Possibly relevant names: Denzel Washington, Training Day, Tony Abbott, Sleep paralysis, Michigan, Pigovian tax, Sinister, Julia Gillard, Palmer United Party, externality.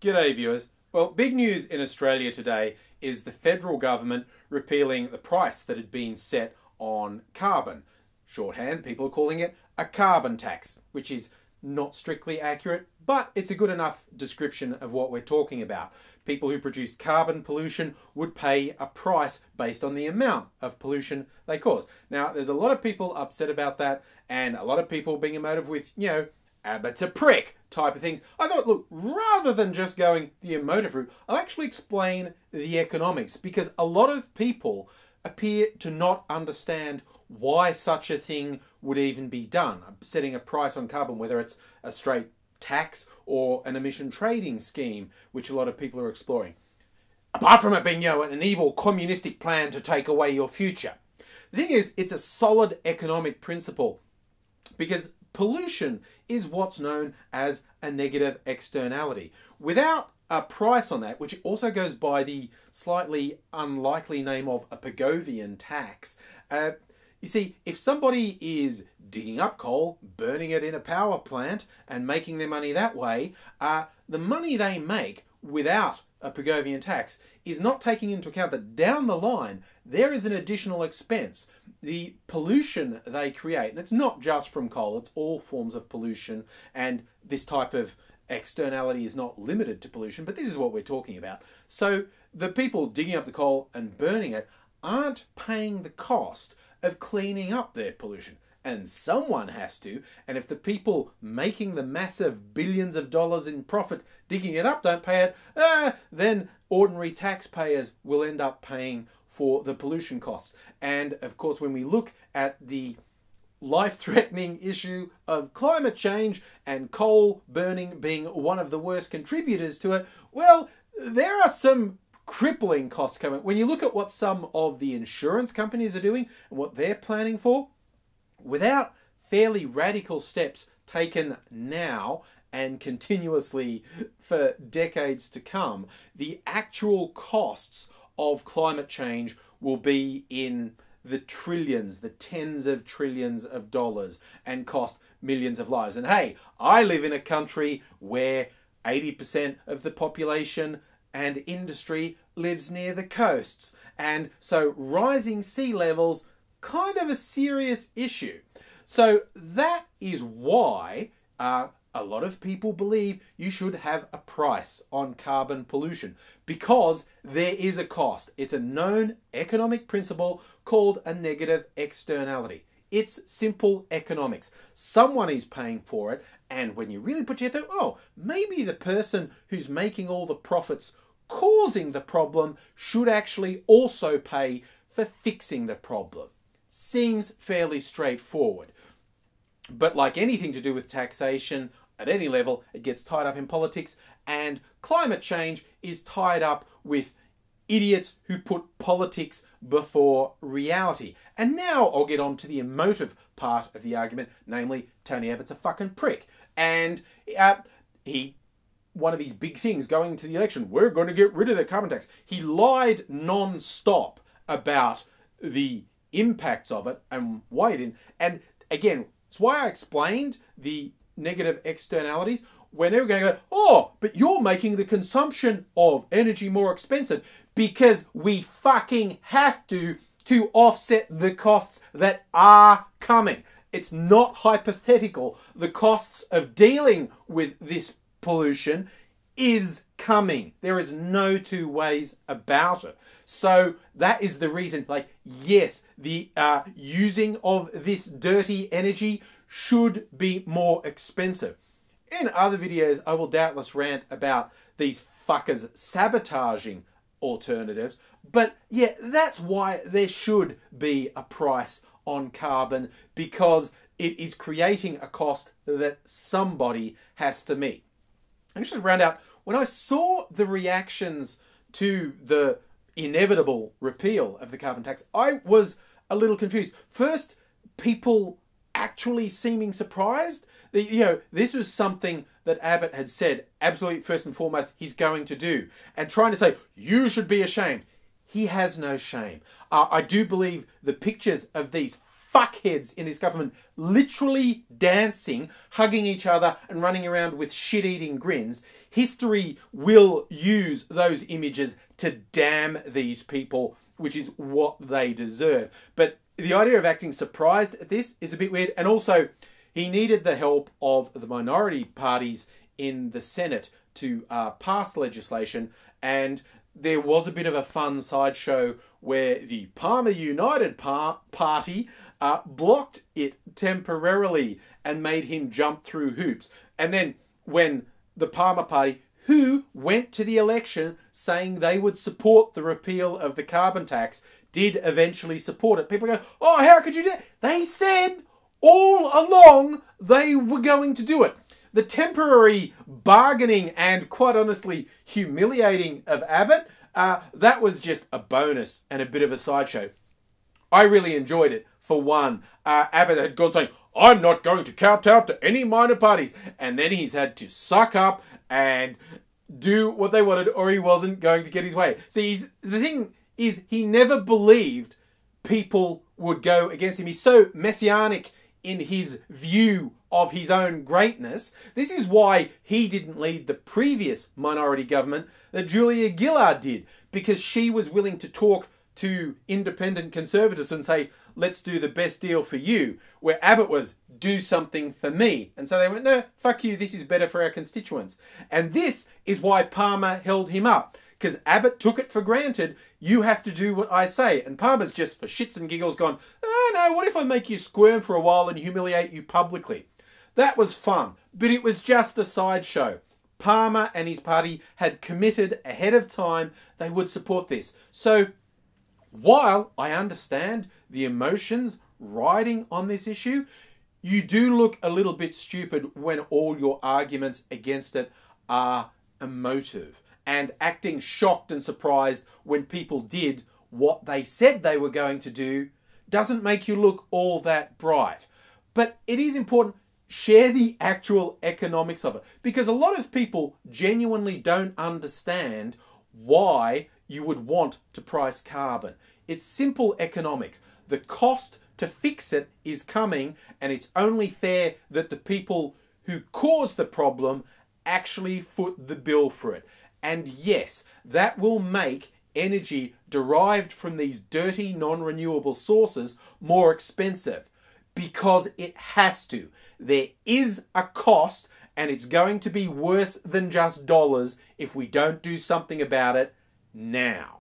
G'day viewers. Well, big news in Australia today is the federal government repealing the price that had been set on carbon. Shorthand, people are calling it a carbon tax, which is not strictly accurate, but it's a good enough description of what we're talking about. People who produced carbon pollution would pay a price based on the amount of pollution they caused. Now, there's a lot of people upset about that, and a lot of people being emotive with, you know, Abbott's a prick type of things. I thought, look, rather than just going the emotive route, I'll actually explain the economics, because a lot of people appear to not understand why such a thing would even be done. Setting a price on carbon, whether it's a straight tax or an emission trading scheme, which a lot of people are exploring. Apart from it being, you know, an evil communistic plan to take away your future. The thing is, it's a solid economic principle, because pollution is what's known as a negative externality. Without a price on that, which also goes by the slightly unlikely name of a Pigovian tax, you see, if somebody is digging up coal, burning it in a power plant, and making their money that way, the money they make without a Pigovian tax is not taking into account that down the line there is an additional expense. The pollution they create, and it's not just from coal, it's all forms of pollution, and this type of externality is not limited to pollution, but this is what we're talking about. So the people digging up the coal and burning it aren't paying the cost of cleaning up their pollution. And someone has to, and if the people making the massive billions of dollars in profit digging it up don't pay it, then ordinary taxpayers will end up paying for the pollution costs. And of course, when we look at the life-threatening issue of climate change and coal burning being one of the worst contributors to it, well, there are some crippling costs coming. When you look at what some of the insurance companies are doing and what they're planning for, without fairly radical steps taken now and continuously for decades to come, the actual costs of climate change will be in the trillions, the tens of trillions of dollars, and cost millions of lives. And hey, I live in a country where 80% of the population and industry lives near the coasts, and so rising sea levels, kind of a serious issue. So that is why a lot of people believe you should have a price on carbon pollution, because there is a cost. It's a known economic principle called a negative externality. It's simple economics. Someone is paying for it, and when you really put your thought, oh, maybe the person who's making all the profits causing the problem should actually also pay for fixing the problem. Seems fairly straightforward. But like anything to do with taxation at any level, it gets tied up in politics, and climate change is tied up with idiots who put politics before reality. And now I'll get on to the emotive part of the argument, namely Tony Abbott's a fucking prick. And one of his big things going into the election, we're going to get rid of the carbon tax. He lied non-stop about the impacts of it and why it didn't. And again, it's why I explained the negative externalities. We're never going to go, oh, but you're making the consumption of energy more expensive, because we fucking have to offset the costs that are coming. It's not hypothetical. The costs of dealing with this pollution is coming. There is no two ways about it. So that is the reason, like, yes, the using of this dirty energy should be more expensive. In other videos, I will doubtless rant about these fuckers sabotaging alternatives, but yeah, that's why there should be a price on carbon, because it is creating a cost that somebody has to meet. And just to round out, when I saw the reactions to the inevitable repeal of the carbon tax, I was a little confused. First, people actually seeming surprised. You know, this was something that Abbott had said, absolutely first and foremost, he's going to do. And trying to say, you should be ashamed. He has no shame. I do believe the pictures of these fuckheads in this government literally dancing, hugging each other and running around with shit-eating grins, history will use those images to damn these people, which is what they deserve. But the idea of acting surprised at this is a bit weird. And also, he needed the help of the minority parties in the Senate to pass legislation, and there was a bit of a fun sideshow where the Palmer United Party blocked it temporarily and made him jump through hoops. And then when the Palmer Party, who went to the election saying they would support the repeal of the carbon tax, did eventually support it, people go, oh, how could you do that? They said all along they were going to do it. The temporary bargaining and, quite honestly, humiliating of Abbott, that was just a bonus and a bit of a sideshow. I really enjoyed it, for one. Abbott had gone saying, I'm not going to kowtow to any minor parties. And then he's had to suck up and do what they wanted, or he wasn't going to get his way. See, the thing is, he never believed people would go against him. He's so messianic in his view of his own greatness. This is why he didn't lead the previous minority government that Julia Gillard did, because she was willing to talk to independent conservatives and say, let's do the best deal for you, where Abbott was, do something for me. And so they went, no, fuck you, this is better for our constituents. And this is why Palmer held him up, because Abbott took it for granted, you have to do what I say. And Palmer's just for shits and giggles gone, oh no, what if I make you squirm for a while and humiliate you publicly? That was fun, but it was just a sideshow. Palmer and his party had committed ahead of time they would support this. So while I understand the emotions riding on this issue, you do look a little bit stupid when all your arguments against it are emotive and acting shocked and surprised when people did what they said they were going to do doesn't make you look all that bright. But it is important. Share the actual economics of it, because a lot of people genuinely don't understand why you would want to price carbon. It's simple economics. The cost to fix it is coming, and it's only fair that the people who cause the problem actually foot the bill for it. And yes, that will make energy derived from these dirty non-renewable sources more expensive, because it has to. There is a cost, and it's going to be worse than just dollars if we don't do something about it now.